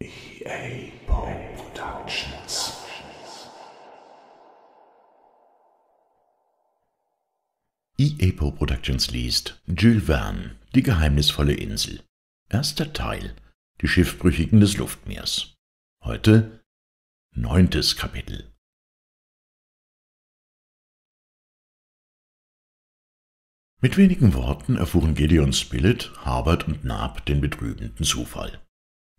EAPO Productions. EAPO Productions liest Jules Verne, Die Geheimnisvolle Insel. Erster Teil, die Schiffbrüchigen des Luftmeers. Heute 9. Kapitel. Mit wenigen Worten erfuhren Gideon Spilett, Herbert und Nab den betrübenden Zufall.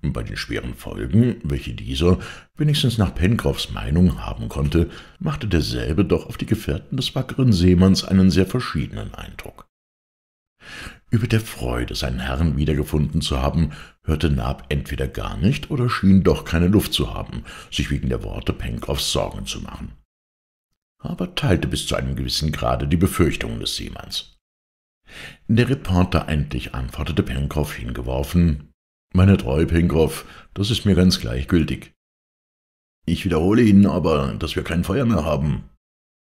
Bei den schweren Folgen, welche dieser, wenigstens nach Pencroffs Meinung, haben konnte, machte derselbe doch auf die Gefährten des wackeren Seemanns einen sehr verschiedenen Eindruck. Über der Freude, seinen Herrn wiedergefunden zu haben, hörte Nab entweder gar nicht oder schien doch keine Luft zu haben, sich wegen der Worte Pencroffs Sorgen zu machen. Herbert teilte bis zu einem gewissen Grade die Befürchtungen des Seemanns. Der Reporter endlich antwortete Pencroff hingeworfen: »Meine Treue, Pencroff, das ist mir ganz gleichgültig.« »Ich wiederhole Ihnen aber, dass wir kein Feuer mehr haben.«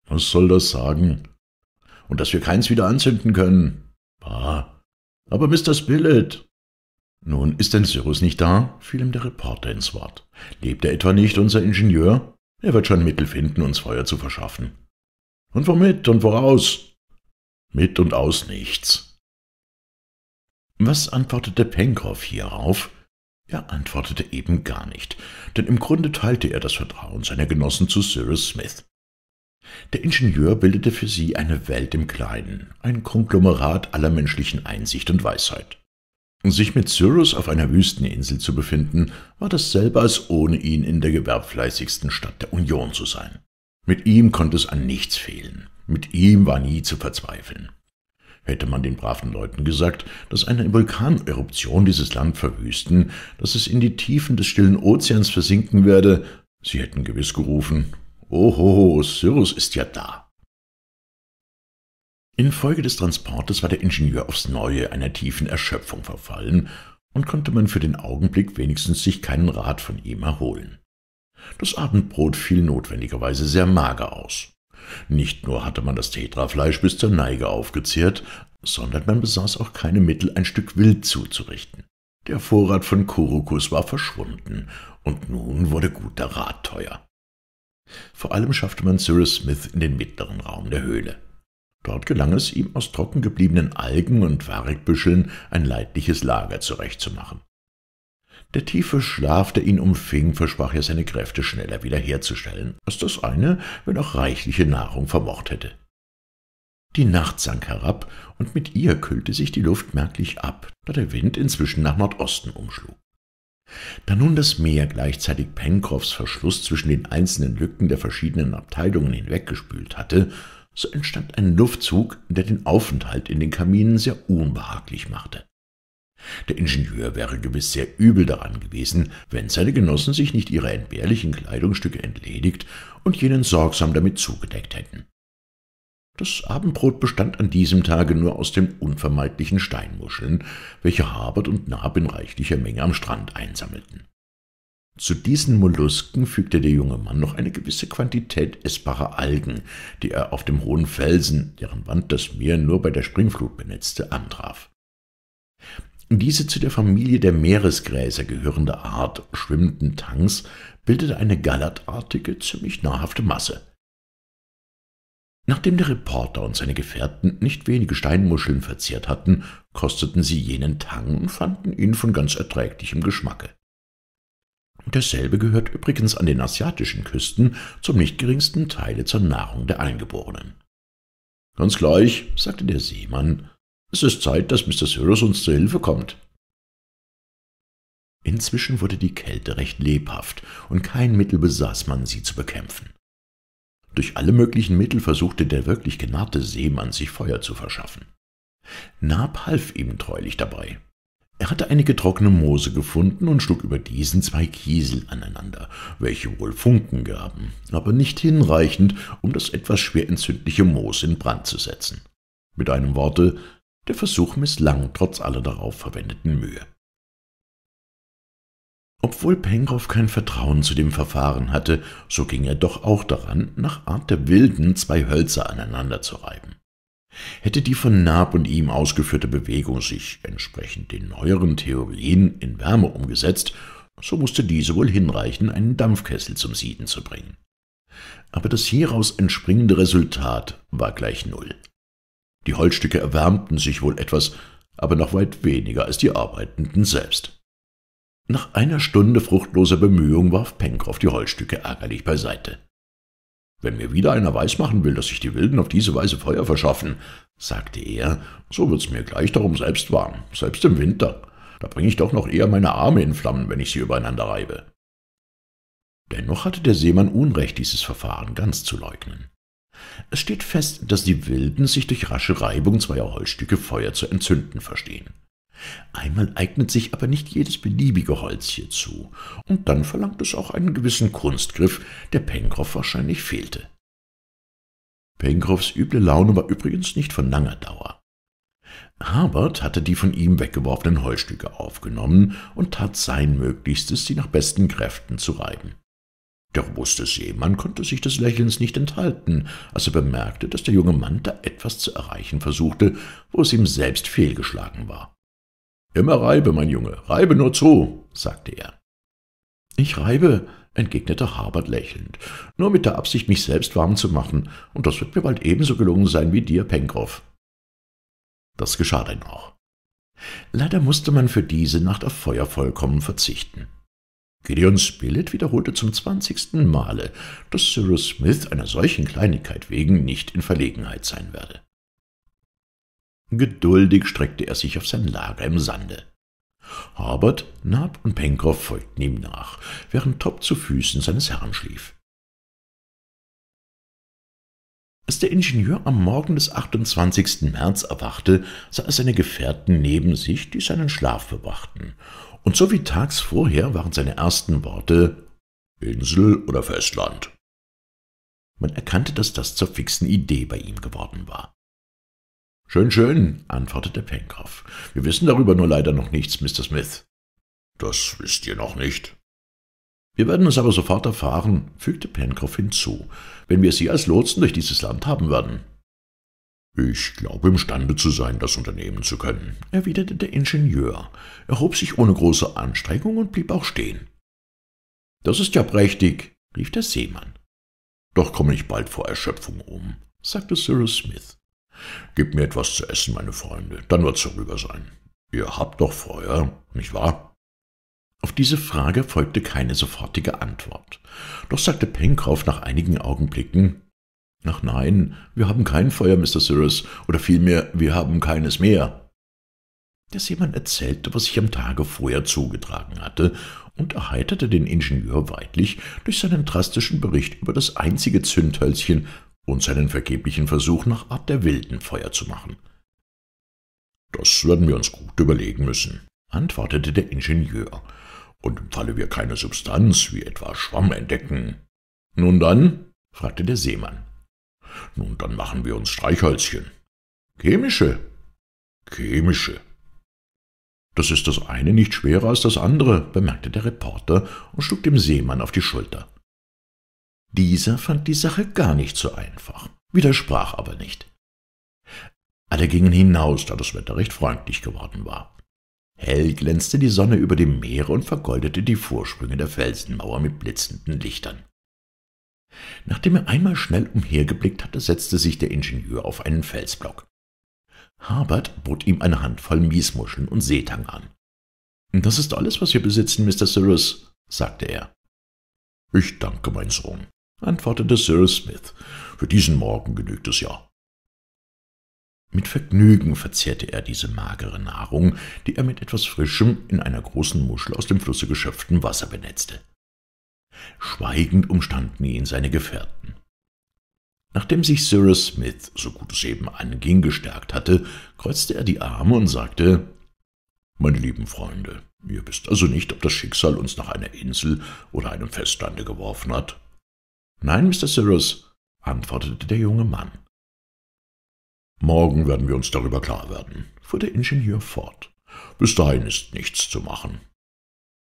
»Was soll das sagen?« »Und dass wir keins wieder anzünden können.« »Bah, aber Mr. Spilett!« »Nun, ist denn Cyrus nicht da?« fiel ihm der Reporter ins Wort. »Lebt er etwa nicht, unser Ingenieur? Er wird schon Mittel finden, uns Feuer zu verschaffen.« »Und womit und woraus?« »Mit und aus nichts.« Was antwortete Pencroff hierauf? Er antwortete eben gar nicht, denn im Grunde teilte er das Vertrauen seiner Genossen zu Cyrus Smith. Der Ingenieur bildete für sie eine Welt im Kleinen, ein Konglomerat aller menschlichen Einsicht und Weisheit. Sich mit Cyrus auf einer Wüsteninsel zu befinden, war dasselbe, als ohne ihn in der gewerbfleißigsten Stadt der Union zu sein. Mit ihm konnte es an nichts fehlen, mit ihm war nie zu verzweifeln. Hätte man den braven Leuten gesagt, dass eine Vulkaneruption dieses Land verwüsten, dass es in die Tiefen des stillen Ozeans versinken werde, sie hätten gewiss gerufen: »Ohoho, Cyrus ist ja da!« Infolge des Transportes war der Ingenieur aufs Neue einer tiefen Erschöpfung verfallen und konnte man für den Augenblick wenigstens sich keinen Rat von ihm erholen. Das Abendbrot fiel notwendigerweise sehr mager aus. Nicht nur hatte man das Tetrafleisch bis zur Neige aufgezehrt, sondern man besaß auch keine Mittel, ein Stück Wild zuzurichten. Der Vorrat von Kurukus war verschwunden, und nun wurde guter Rat teuer. Vor allem schaffte man Cyrus Smith in den mittleren Raum der Höhle. Dort gelang es ihm, aus trocken gebliebenen Algen und Wargbüscheln ein leidliches Lager zurechtzumachen. Der tiefe Schlaf, der ihn umfing, versprach ja seine Kräfte schneller wiederherzustellen, als das eine, wenn auch reichliche Nahrung vermocht hätte. Die Nacht sank herab, und mit ihr kühlte sich die Luft merklich ab, da der Wind inzwischen nach Nordosten umschlug. Da nun das Meer gleichzeitig Pencroffs Verschluss zwischen den einzelnen Lücken der verschiedenen Abteilungen hinweggespült hatte, so entstand ein Luftzug, der den Aufenthalt in den Kaminen sehr unbehaglich machte. Der Ingenieur wäre gewiss sehr übel daran gewesen, wenn seine Genossen sich nicht ihrer entbehrlichen Kleidungsstücke entledigt und jenen sorgsam damit zugedeckt hätten. Das Abendbrot bestand an diesem Tage nur aus den unvermeidlichen Steinmuscheln, welche Herbert und Nab in reichlicher Menge am Strand einsammelten. Zu diesen Mollusken fügte der junge Mann noch eine gewisse Quantität essbarer Algen, die er auf dem hohen Felsen, deren Wand das Meer nur bei der Springflut benetzte, antraf. Diese zu der Familie der Meeresgräser gehörende Art schwimmenden Tangs bildete eine gallertartige, ziemlich nahrhafte Masse. Nachdem der Reporter und seine Gefährten nicht wenige Steinmuscheln verzehrt hatten, kosteten sie jenen Tang und fanden ihn von ganz erträglichem Geschmacke. Derselbe gehört übrigens an den asiatischen Küsten zum nicht geringsten Teile zur Nahrung der Eingeborenen. »Ganz gleich«, sagte der Seemann, »es ist Zeit, dass Mr. Cyrus uns zur Hilfe kommt.« Inzwischen wurde die Kälte recht lebhaft, und kein Mittel besaß man, sie zu bekämpfen. Durch alle möglichen Mittel versuchte der wirklich genarrte Seemann, sich Feuer zu verschaffen. Nab half ihm treulich dabei. Er hatte einige trockene Moose gefunden und schlug über diesen zwei Kiesel aneinander, welche wohl Funken gaben, aber nicht hinreichend, um das etwas schwer entzündliche Moos in Brand zu setzen. Mit einem Worte: der Versuch misslang trotz aller darauf verwendeten Mühe. Obwohl Pencroff kein Vertrauen zu dem Verfahren hatte, so ging er doch auch daran, nach Art der Wilden zwei Hölzer aneinander zu reiben. Hätte die von Nab und ihm ausgeführte Bewegung sich entsprechend den neueren Theorien in Wärme umgesetzt, so musste diese wohl hinreichen, einen Dampfkessel zum Sieden zu bringen. Aber das hieraus entspringende Resultat war gleich null. Die Holzstücke erwärmten sich wohl etwas, aber noch weit weniger als die Arbeitenden selbst. Nach einer Stunde fruchtloser Bemühung warf Pencroff die Holzstücke ärgerlich beiseite. »Wenn mir wieder einer weismachen will, dass sich die Wilden auf diese Weise Feuer verschaffen«, sagte er, »so wird's mir gleich darum selbst warm, selbst im Winter. Da bringe ich doch noch eher meine Arme in Flammen, wenn ich sie übereinander reibe.« Dennoch hatte der Seemann Unrecht, dieses Verfahren ganz zu leugnen. Es steht fest, dass die Wilden sich durch rasche Reibung zweier Holzstücke Feuer zu entzünden verstehen. Einmal eignet sich aber nicht jedes beliebige Holz hierzu, und dann verlangt es auch einen gewissen Kunstgriff, der Pencroff wahrscheinlich fehlte. Pencroffs üble Laune war übrigens nicht von langer Dauer. Herbert hatte die von ihm weggeworfenen Holzstücke aufgenommen und tat sein Möglichstes, sie nach besten Kräften zu reiben. Der robuste Seemann konnte sich des Lächelns nicht enthalten, als er bemerkte, dass der junge Mann da etwas zu erreichen versuchte, wo es ihm selbst fehlgeschlagen war. »Immer reibe, mein Junge, reibe nur zu«, sagte er. »Ich reibe«, entgegnete Herbert lächelnd, »nur mit der Absicht, mich selbst warm zu machen, und das wird mir bald ebenso gelungen sein wie dir, Pencroff.« Das geschah denn auch. Leider musste man für diese Nacht auf Feuer vollkommen verzichten. Gideon Spilett wiederholte zum 20. Male, dass Cyrus Smith einer solchen Kleinigkeit wegen nicht in Verlegenheit sein werde. Geduldig streckte er sich auf sein Lager im Sande. Herbert, Nab und Pencroff folgten ihm nach, während Top zu Füßen seines Herrn schlief. Als der Ingenieur am Morgen des 28. März erwachte, sah er seine Gefährten neben sich, die seinen Schlaf bewachten, und so wie tags vorher waren seine ersten Worte »Insel oder Festland?« Man erkannte, dass das zur fixen Idee bei ihm geworden war. »Schön, schön«, antwortete Pencroff. »Wir wissen darüber nur leider noch nichts, Mr. Smith.« »Das wisst ihr noch nicht.« »Wir werden es aber sofort erfahren«, fügte Pencroff hinzu, »wenn wir Sie als Lotsen durch dieses Land haben werden.« »Ich glaube, imstande zu sein, das unternehmen zu können«, erwiderte der Ingenieur, erhob sich ohne große Anstrengung und blieb auch stehen. »Das ist ja prächtig«, rief der Seemann. »Doch komme ich bald vor Erschöpfung um«, sagte Cyrus Smith. »Gib mir etwas zu essen, meine Freunde, dann wird's vorüber sein. Ihr habt doch Feuer, nicht wahr?« Auf diese Frage folgte keine sofortige Antwort. Doch sagte Pencroff nach einigen Augenblicken, »Ach nein, wir haben kein Feuer, Mr. Cyrus, oder vielmehr, wir haben keines mehr.« Der Seemann erzählte, was sich am Tage vorher zugetragen hatte, und erheiterte den Ingenieur weidlich durch seinen drastischen Bericht über das einzige Zündhölzchen und seinen vergeblichen Versuch, nach Art der Wilden Feuer zu machen. »Das werden wir uns gut überlegen müssen«, antwortete der Ingenieur. »Und im Falle wir keine Substanz, wie etwa Schwamm, entdecken.« »Nun dann?«, fragte der Seemann. »Nun, dann machen wir uns Streichhölzchen.« »Chemische?« »Chemische.« »Das ist das eine nicht schwerer als das andere«, bemerkte der Reporter und schlug dem Seemann auf die Schulter. Dieser fand die Sache gar nicht so einfach, widersprach aber nicht. Alle gingen hinaus, da das Wetter recht freundlich geworden war. Hell glänzte die Sonne über dem Meere und vergoldete die Vorsprünge der Felsenmauer mit blitzenden Lichtern. Nachdem er einmal schnell umhergeblickt hatte, setzte sich der Ingenieur auf einen Felsblock. Herbert bot ihm eine Handvoll Miesmuscheln und Seetang an. »Das ist alles, was wir besitzen, Mr. Cyrus«, sagte er. »Ich danke, mein Sohn«, antwortete Cyrus Smith. »Für diesen Morgen genügt es ja.« Mit Vergnügen verzehrte er diese magere Nahrung, die er mit etwas frischem, in einer großen Muschel aus dem Flusse geschöpftem Wasser benetzte. Schweigend umstanden ihn seine Gefährten. Nachdem sich Cyrus Smith, so gut es eben anging, gestärkt hatte, kreuzte er die Arme und sagte, »Meine lieben Freunde, ihr wisst also nicht, ob das Schicksal uns nach einer Insel oder einem Festlande geworfen hat?« »Nein, Mr. Cyrus«, antwortete der junge Mann. »Morgen werden wir uns darüber klar werden«, fuhr der Ingenieur fort. »Bis dahin ist nichts zu machen.«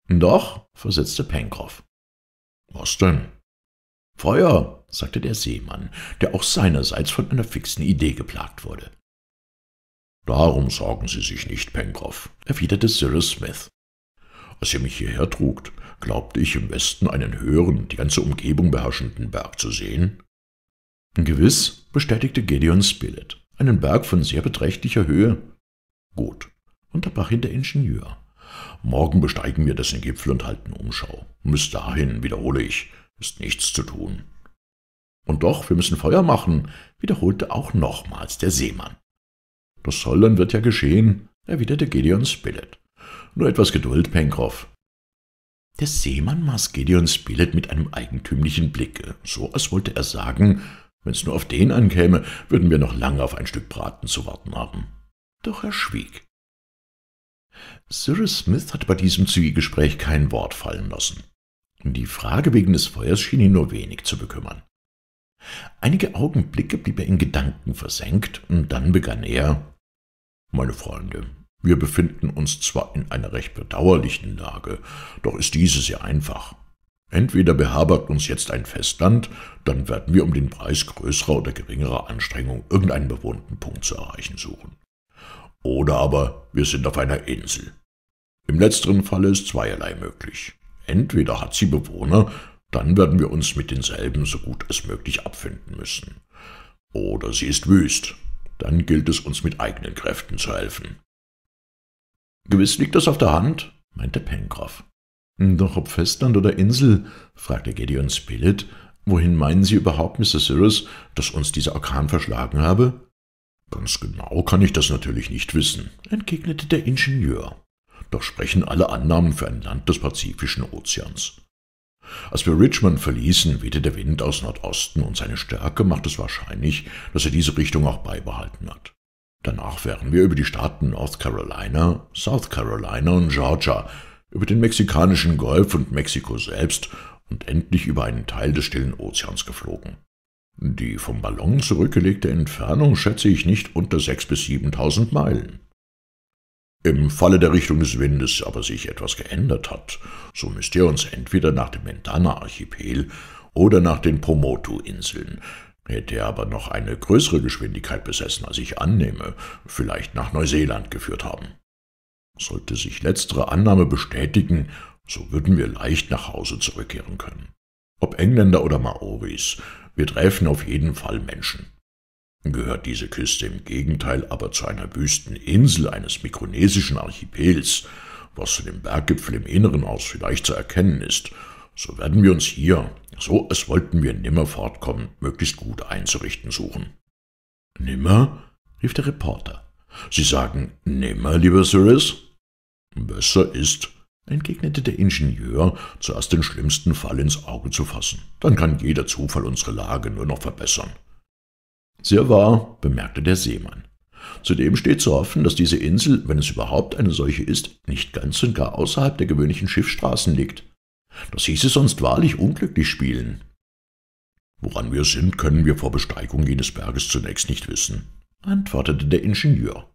»Doch«, versetzte Pencroff. »Was denn?« »Feuer«, sagte der Seemann, der auch seinerseits von einer fixen Idee geplagt wurde. »Darum sorgen Sie sich nicht, Pencroff«, erwiderte Cyrus Smith. Als ihr mich hierher trugt, glaubte ich im Westen einen höheren, die ganze Umgebung beherrschenden Berg zu sehen?« »Gewiss«, bestätigte Gideon Spilett, »einen Berg von sehr beträchtlicher Höhe.« »Gut«, unterbrach ihn der Ingenieur. »Morgen besteigen wir dessen Gipfel und halten Umschau. Bis dahin, wiederhole ich, ist nichts zu tun.« »Und doch, wir müssen Feuer machen«, wiederholte auch nochmals der Seemann. »Das soll und wird ja geschehen«, erwiderte Gideon Spilett. »Nur etwas Geduld, Pencroff.« Der Seemann maß Gideon Spilett mit einem eigentümlichen Blicke, so als wollte er sagen, wenn's nur auf den ankäme, würden wir noch lange auf ein Stück Braten zu warten haben. Doch er schwieg. Cyrus Smith hatte bei diesem Zwiegespräch kein Wort fallen lassen. Die Frage wegen des Feuers schien ihn nur wenig zu bekümmern. Einige Augenblicke blieb er in Gedanken versenkt, und dann begann er: »Meine Freunde, wir befinden uns zwar in einer recht bedauerlichen Lage, doch ist diese sehr einfach. Entweder beherbergt uns jetzt ein Festland, dann werden wir um den Preis größerer oder geringerer Anstrengung irgendeinen bewohnten Punkt zu erreichen suchen. Oder aber wir sind auf einer Insel. Im letzteren Falle ist zweierlei möglich. Entweder hat sie Bewohner, dann werden wir uns mit denselben so gut es möglich abfinden müssen. Oder sie ist wüst, dann gilt es uns mit eigenen Kräften zu helfen.« »Gewiss liegt das auf der Hand«, meinte Pencroff. »Doch ob Festland oder Insel«, fragte Gideon Spilett, »wohin meinen Sie überhaupt, Mr. Cyrus, dass uns dieser Orkan verschlagen habe?« »Ganz genau kann ich das natürlich nicht wissen«, entgegnete der Ingenieur. »Doch sprechen alle Annahmen für ein Land des Pazifischen Ozeans. Als wir Richmond verließen, wehte der Wind aus Nordosten, und seine Stärke macht es wahrscheinlich, dass er diese Richtung auch beibehalten hat. Danach wären wir über die Staaten North Carolina, South Carolina und Georgia, über den mexikanischen Golf und Mexiko selbst und endlich über einen Teil des stillen Ozeans geflogen. Die vom Ballon zurückgelegte Entfernung schätze ich nicht unter 6.000 bis 7.000 Meilen. Im Falle der Richtung des Windes aber sich etwas geändert hat, so müsst ihr uns entweder nach dem Mendana-Archipel oder nach den Pomotou-Inseln. Hätte er aber noch eine größere Geschwindigkeit besessen, als ich annehme, vielleicht nach Neuseeland geführt haben. Sollte sich letztere Annahme bestätigen, so würden wir leicht nach Hause zurückkehren können. Ob Engländer oder Maoris, wir treffen auf jeden Fall Menschen. Gehört diese Küste im Gegenteil aber zu einer wüsten Insel eines mikronesischen Archipels, was zu dem Berggipfel im Inneren aus vielleicht zu erkennen ist, so werden wir uns hier, so als wollten wir nimmer fortkommen, möglichst gut einzurichten suchen.« »Nimmer?« rief der Reporter. »Sie sagen nimmer, lieber Cyrus?« »Besser ist«, entgegnete der Ingenieur, »zuerst den schlimmsten Fall ins Auge zu fassen. Dann kann jeder Zufall unsere Lage nur noch verbessern.« »Sehr wahr«, bemerkte der Seemann. »Zudem steht zu hoffen, dass diese Insel, wenn es überhaupt eine solche ist, nicht ganz und gar außerhalb der gewöhnlichen Schiffsstraßen liegt. Das hieße sonst wahrlich unglücklich spielen.« »Woran wir sind, können wir vor Besteigung jenes Berges zunächst nicht wissen«, antwortete der Ingenieur.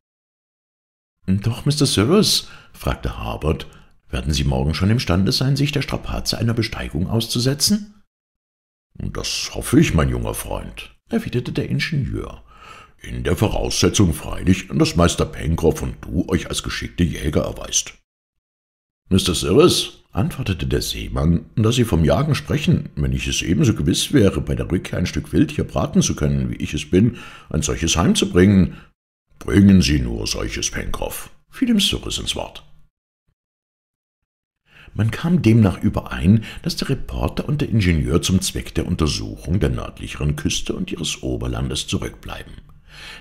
»Doch, Mr. Cyrus«, fragte Herbert, »werden Sie morgen schon imstande sein, sich der Strapaze einer Besteigung auszusetzen?« »Das hoffe ich, mein junger Freund«, erwiderte der Ingenieur. »In der Voraussetzung freilich, dass Meister Pencroff und du euch als geschickte Jäger erweist.« »Mr. Cyrus«, antwortete der Seemann, »da Sie vom Jagen sprechen, wenn ich es ebenso gewiss wäre, bei der Rückkehr ein Stück Wild hier braten zu können, wie ich es bin, ein solches heimzubringen.« »Bringen Sie nur solches, Pencroff«, fiel ihm Cyrus ins Wort. Man kam demnach überein, dass der Reporter und der Ingenieur zum Zweck der Untersuchung der nördlicheren Küste und ihres Oberlandes zurückbleiben.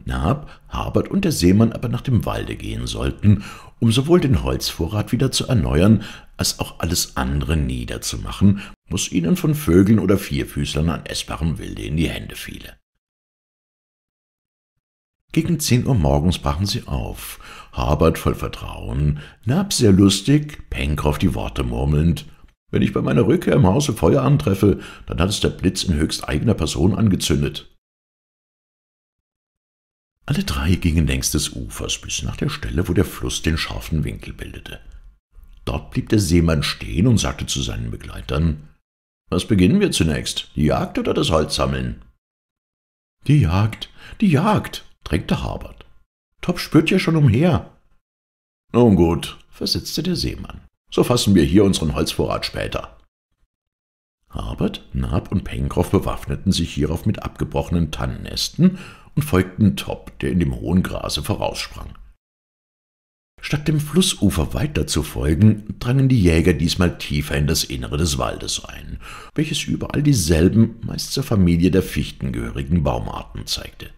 Nab, Herbert und der Seemann aber nach dem Walde gehen sollten, um sowohl den Holzvorrat wieder zu erneuern, als auch alles andere niederzumachen, was ihnen von Vögeln oder Vierfüßlern an essbarem Wilde in die Hände fiele. Gegen 10 Uhr morgens brachen sie auf, Herbert voll Vertrauen, Nab sehr lustig, Pencroff die Worte murmelnd: »Wenn ich bei meiner Rückkehr im Hause Feuer antreffe, dann hat es der Blitz in höchst eigener Person angezündet.« Alle drei gingen längs des Ufers bis nach der Stelle, wo der Fluss den scharfen Winkel bildete. Dort blieb der Seemann stehen und sagte zu seinen Begleitern: »Was beginnen wir zunächst, die Jagd oder das Holzsammeln?« Die Jagd«, drängte Herbert. »Top spürt ja schon umher.« »Nun gut«, versetzte der Seemann, So fassen wir hier unseren Holzvorrat später.« Herbert, Nab und Pencroff bewaffneten sich hierauf mit abgebrochenen Tannenästen und folgten Top, der in dem hohen Grase voraussprang. Statt dem Flussufer weiter zu folgen, drangen die Jäger diesmal tiefer in das Innere des Waldes ein, welches überall dieselben, meist zur Familie der Fichten gehörigen Baumarten zeigte.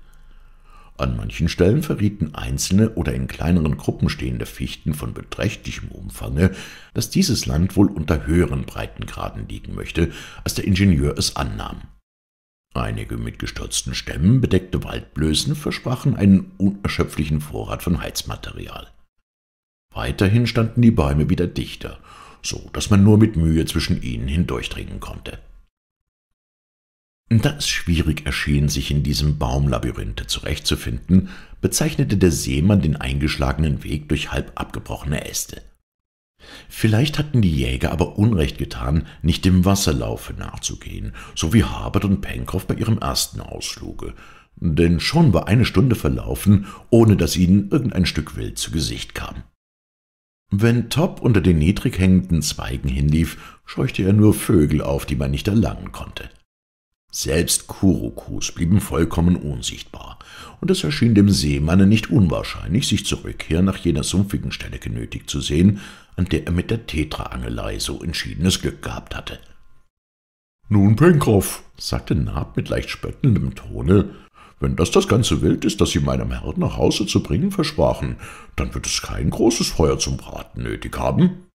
An manchen Stellen verrieten einzelne oder in kleineren Gruppen stehende Fichten von beträchtlichem Umfange, dass dieses Land wohl unter höheren Breitengraden liegen möchte, als der Ingenieur es annahm. Einige mit gestürzten Stämmen bedeckte Waldblößen versprachen einen unerschöpflichen Vorrat von Heizmaterial. Weiterhin standen die Bäume wieder dichter, so dass man nur mit Mühe zwischen ihnen hindurchdringen konnte. Da es schwierig erschien, sich in diesem Baumlabyrinthe zurechtzufinden, bezeichnete der Seemann den eingeschlagenen Weg durch halb abgebrochene Äste. Vielleicht hatten die Jäger aber Unrecht getan, nicht dem Wasserlaufe nachzugehen, so wie Herbert und Pencroff bei ihrem ersten Ausfluge, denn schon war eine Stunde verlaufen, ohne dass ihnen irgendein Stück Wild zu Gesicht kam. Wenn Top unter den niedrig hängenden Zweigen hinlief, scheuchte er nur Vögel auf, die man nicht erlangen konnte. Selbst Kurukus blieben vollkommen unsichtbar, und es erschien dem Seemanne nicht unwahrscheinlich, sich zur Rückkehr nach jener sumpfigen Stelle genötigt zu sehen, an der er mit der Tetraangelei so entschiedenes Glück gehabt hatte. »Nun, Pencroff«, sagte Nab mit leicht spöttelndem Tone, »wenn das ganze Wild ist, das Sie meinem Herrn nach Hause zu bringen versprachen, dann wird es kein großes Feuer zum Braten nötig haben.«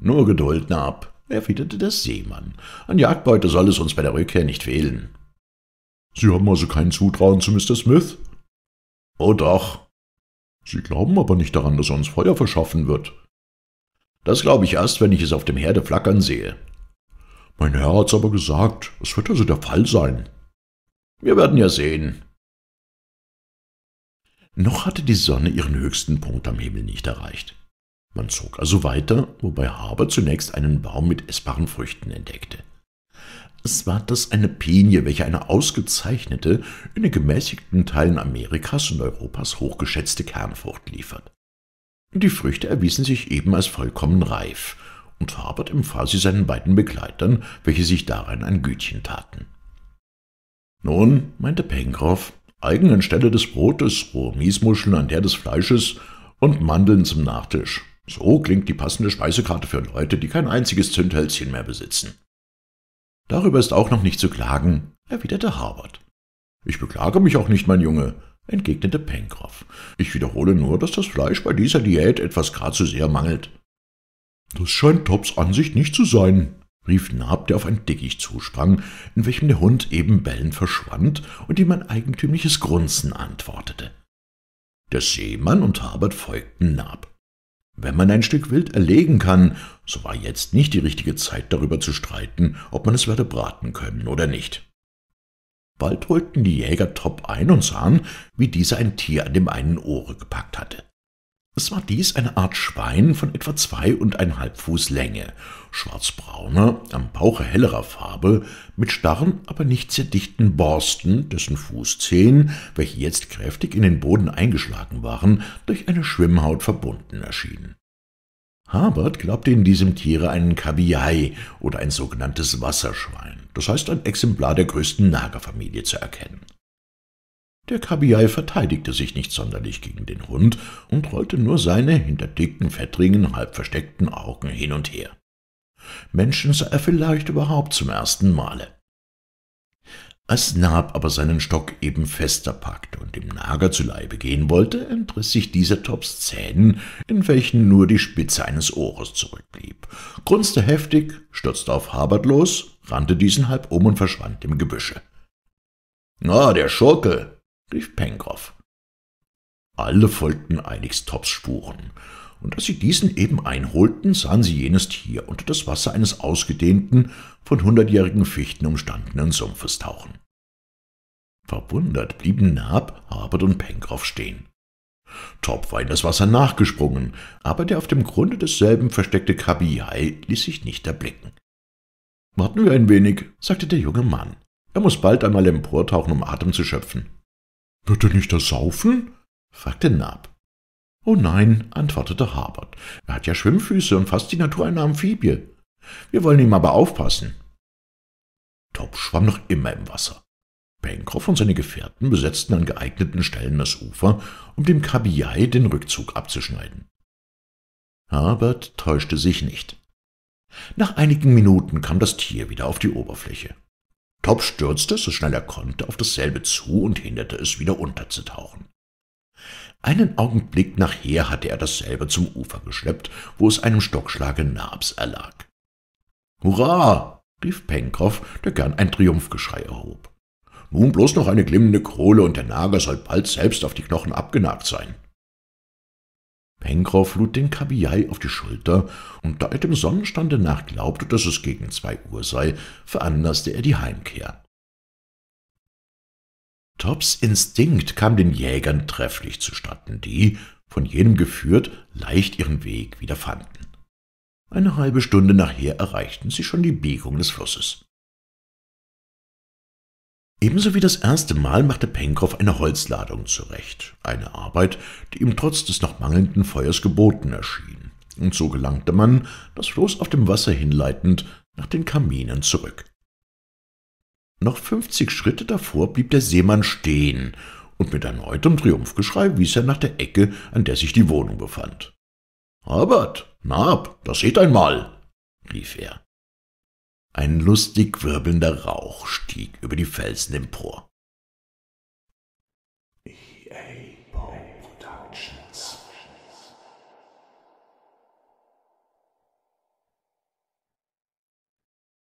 »Nur Geduld, Nab«, erwiderte der Seemann. »An Jagdbeute soll es uns bei der Rückkehr nicht fehlen.« »Sie haben also kein Zutrauen zu Mr. Smith?« »Oh doch.« »Sie glauben aber nicht daran, dass er uns Feuer verschaffen wird.« »Das glaube ich erst, wenn ich es auf dem Herde flackern sehe.« »Mein Herr hat's aber gesagt, es wird also der Fall sein.« »Wir werden ja sehen.« Noch hatte die Sonne ihren höchsten Punkt am Himmel nicht erreicht. Man zog also weiter, wobei Herbert zunächst einen Baum mit essbaren Früchten entdeckte. Es war das eine Pinie, welche eine ausgezeichnete, in den gemäßigten Teilen Amerikas und Europas hochgeschätzte Kernfrucht liefert. Die Früchte erwiesen sich eben als vollkommen reif, und Herbert empfahl sie seinen beiden Begleitern, welche sich darein ein Gütchen taten. »Nun«, meinte Pencroff, »Eigen anstelle des Brotes, rohe Miesmuscheln an der des Fleisches und Mandeln zum Nachtisch. So klingt die passende Speisekarte für Leute, die kein einziges Zündhölzchen mehr besitzen.« »Darüber ist auch noch nicht zu klagen«, erwiderte Herbert. »Ich beklage mich auch nicht, mein Junge«, entgegnete Pencroff. »Ich wiederhole nur, dass das Fleisch bei dieser Diät etwas gar zu sehr mangelt.« »Das scheint Tops Ansicht nicht zu sein«, rief Nab, der auf ein Dickicht zusprang, in welchem der Hund eben bellend verschwand und ihm ein eigentümliches Grunzen antwortete. Der Seemann und Herbert folgten Nab. Wenn man ein Stück Wild erlegen kann, so war jetzt nicht die richtige Zeit, darüber zu streiten, ob man es werde braten können oder nicht. Bald holten die Jäger Top ein und sahen, wie dieser ein Tier an dem einen Ohre gepackt hatte. Es war dies eine Art Schwein von etwa 2,5 Fuß Länge, schwarzbrauner, am Bauche hellerer Farbe, mit starren, aber nicht sehr dichten Borsten, dessen Fußzehen, welche jetzt kräftig in den Boden eingeschlagen waren, durch eine Schwimmhaut verbunden erschienen. Herbert glaubte in diesem Tiere einen Kabiai oder ein sogenanntes Wasserschwein, das heißt ein Exemplar der größten Nagerfamilie, zu erkennen. Der Kabiai verteidigte sich nicht sonderlich gegen den Hund und rollte nur seine hinter dicken Fettringen halb versteckten Augen hin und her. Menschen sah er vielleicht überhaupt zum ersten Male. Als Nab aber seinen Stock eben fester packte und dem Nager zu Leibe gehen wollte, entriss sich dieser Tops Zähnen, in welchen nur die Spitze eines Ohres zurückblieb, grunzte heftig, stürzte auf Herbert los, rannte diesen halb um und verschwand im Gebüsche. »Na, der Schurke!« rief Pencroff. Alle folgten eiligst Tops Spuren, und als sie diesen eben einholten, sahen sie jenes Tier unter das Wasser eines ausgedehnten, von 100-jährigen Fichten umstandenen Sumpfes tauchen. Verwundert blieben Nab, Herbert und Pencroff stehen. Top war in das Wasser nachgesprungen, aber der auf dem Grunde desselben versteckte Kabiai ließ sich nicht erblicken. »Warten wir ein wenig«, sagte der junge Mann. »Er muss bald einmal emportauchen, um Atem zu schöpfen.« »Wird er nicht ersaufen?« fragte Nab. »Oh nein«, antwortete Herbert, »er hat ja Schwimmfüße und fast die Natur einer Amphibie. Wir wollen ihm aber aufpassen.« Top schwamm noch immer im Wasser. Pencroff und seine Gefährten besetzten an geeigneten Stellen das Ufer, um dem Kabiai den Rückzug abzuschneiden. Herbert täuschte sich nicht. Nach einigen Minuten kam das Tier wieder auf die Oberfläche. Top stürzte, so schnell er konnte, auf dasselbe zu und hinderte es, wieder unterzutauchen. Einen Augenblick nachher hatte er dasselbe zum Ufer geschleppt, wo es einem Stockschlage Nabs erlag. »Hurra«, rief Pencroff, der gern ein Triumphgeschrei erhob. »Nun bloß noch eine glimmende Kohle, und der Nager soll bald selbst auf die Knochen abgenagt sein.« Pencroff lud den Kabiai auf die Schulter, und da er dem Sonnenstande nach glaubte, dass es gegen 2 Uhr sei, veranlasste er die Heimkehr. Tops Instinkt kam den Jägern trefflich zustatten, die, von jenem geführt, leicht ihren Weg wieder fanden. Eine halbe Stunde nachher erreichten sie schon die Biegung des Flusses. Ebenso wie das erste Mal machte Pencroff eine Holzladung zurecht, eine Arbeit, die ihm trotz des noch mangelnden Feuers geboten erschien, und so gelangte man, das Floß auf dem Wasser hinleitend, nach den Kaminen zurück. Noch 50 Schritte davor blieb der Seemann stehen, und mit erneutem Triumphgeschrei wies er nach der Ecke, an der sich die Wohnung befand. »Herbert, Nab, das seht einmal«, rief er. Ein lustig wirbelnder Rauch stieg über die Felsen empor.